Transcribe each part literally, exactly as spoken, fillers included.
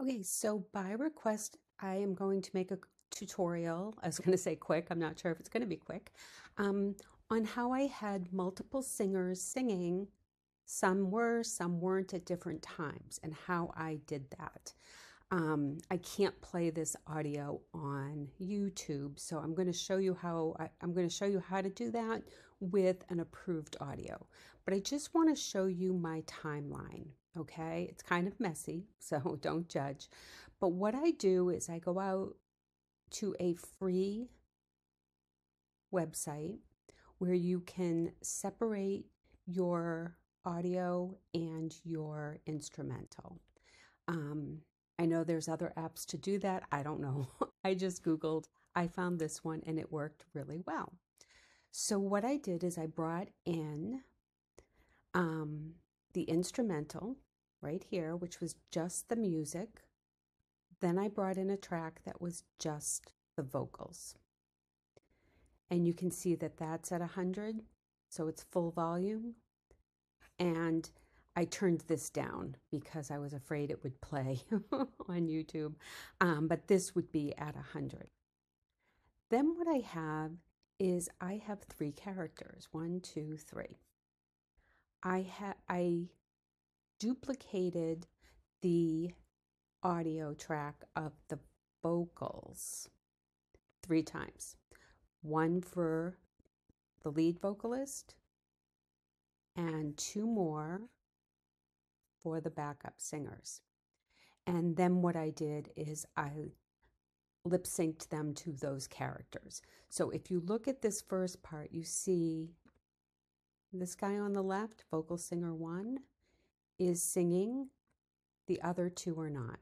Okay, so by request, I am going to make a tutorial. I was going to say quick. I'm not sure if it's going to be quick. Um, on how I had multiple singers singing. Some were, some weren't at different times, and how I did that. Um, I can't play this audio on YouTube, so I'm going to show you how I, I'm going to show you how to do that with an approved audio. But I just want to show you my timeline. Okay, it's kind of messy, so don't judge. But what I do is I go out to a free website where you can separate your audio and your instrumental. Um, I know there's other apps to do that. I don't know. I just Googled. I found this one and it worked really well. So what I did is I brought in um, the instrumental right here, which was just the music. Then I brought in a track that was just the vocals. And you can see that that's at one hundred. So it's full volume. And I turned this down because I was afraid it would play on YouTube, um, but this would be at one hundred. Then what I have is I have three characters, one, two, three. I, ha I duplicated the audio track of the vocals three times. One for the lead vocalist and two more for the backup singers. And then what I did is I lip synced them to those characters. So if you look at this first part, you see this guy on the left, vocal singer one, is singing, the other two are not.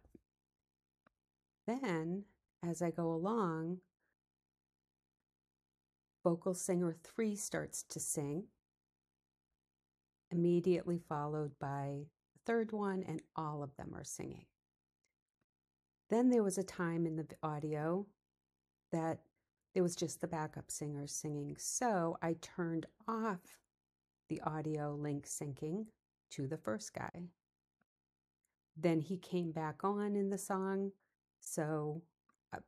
Then as I go along, vocal singer three starts to sing, immediately followed by third one, and all of them are singing. Then there was a time in the audio that there was just the backup singers singing, so I turned off the audio link syncing to the first guy. Then he came back on in the song, so uh,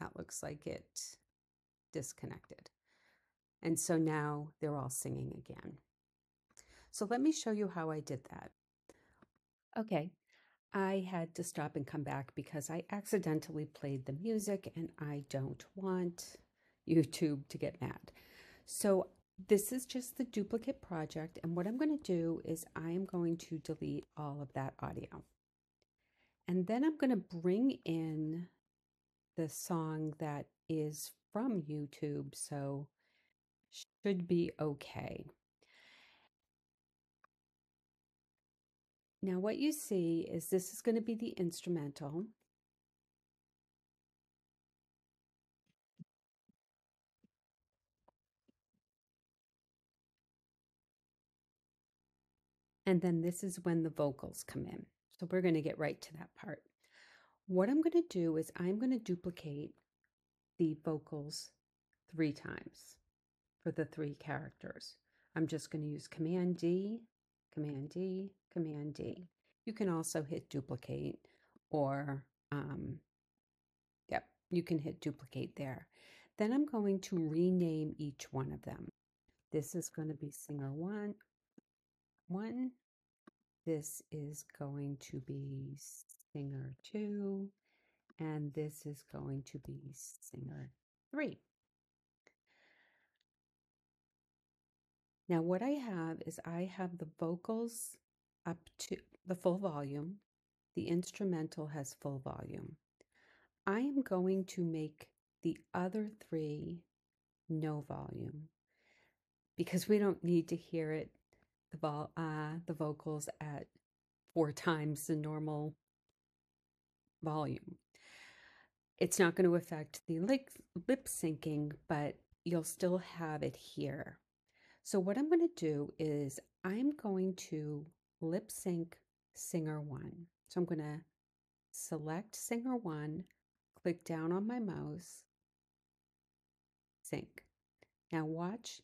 that looks like it disconnected. And so now they're all singing again. So let me show you how I did that. Okay, I had to stop and come back because I accidentally played the music and I don't want YouTube to get mad. So this is just the duplicate project, and what I'm going to do is I am going to delete all of that audio. And then I'm going to bring in the song that is from YouTube, so should be okay. Now what you see is this is going to be the instrumental. And then this is when the vocals come in. So we're going to get right to that part. What I'm going to do is I'm going to duplicate the vocals three times for the three characters. I'm just going to use Command D, Command D, Command D. You can also hit duplicate, or, um, yep, you can hit duplicate there. Then I'm going to rename each one of them. This is going to be singer one, one. This is going to be singer two, and this is going to be singer three. Now what I have is I have the vocals up to the full volume. The instrumental has full volume. I am going to make the other three no volume because we don't need to hear it, the, vo uh, the vocals at four times the normal volume. It's not going to affect the lip, lip syncing, but you'll still have it here. So what I'm going to do is I'm going to lip sync singer one. So I'm going to select singer one, click down on my mouse, sync. Now watch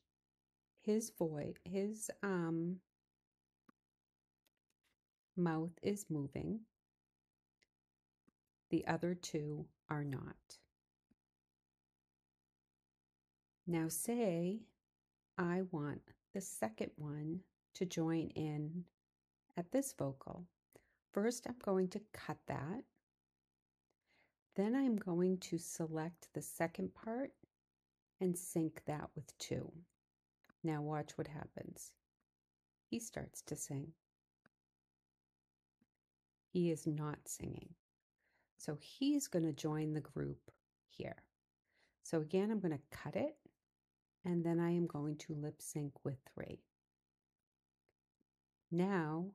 his voice, his um, mouth is moving. The other two are not. Now say I want the second one to join in at this vocal. First, I'm going to cut that. Then I'm going to select the second part and sync that with two. Now watch what happens. He starts to sing. He is not singing. So he's going to join the group here. So again, I'm going to cut it, and then I am going to lip sync with three. Now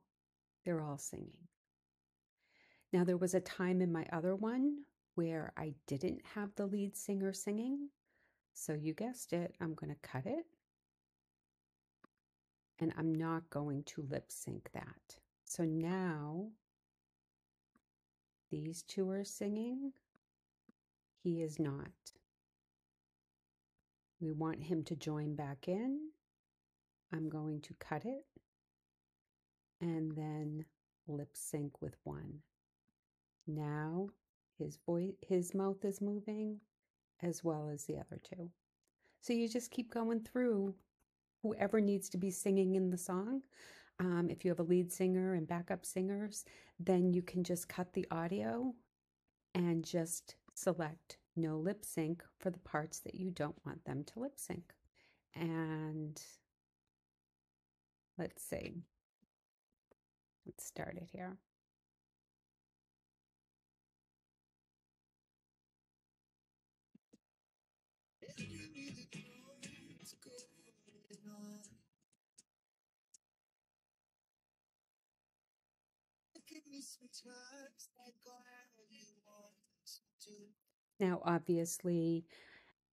they're all singing. Now there was a time in my other one where I didn't have the lead singer singing. So you guessed it, I'm going to cut it. And I'm not going to lip sync that. So now these two are singing. He is not. We want him to join back in. I'm going to cut it and then lip sync with one. Now his voice, his mouth is moving as well as the other two. So you just keep going through whoever needs to be singing in the song. Um, if you have a lead singer and backup singers, then you can just cut the audio and just select no lip sync for the parts that you don't want them to lip sync. And let's see. Let's start it here. Now, obviously,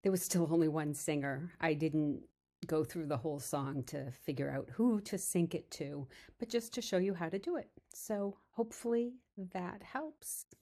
there was still only one singer. I didn't go through the whole song to figure out who to sync it to, but just to show you how to do it. So hopefully that helps.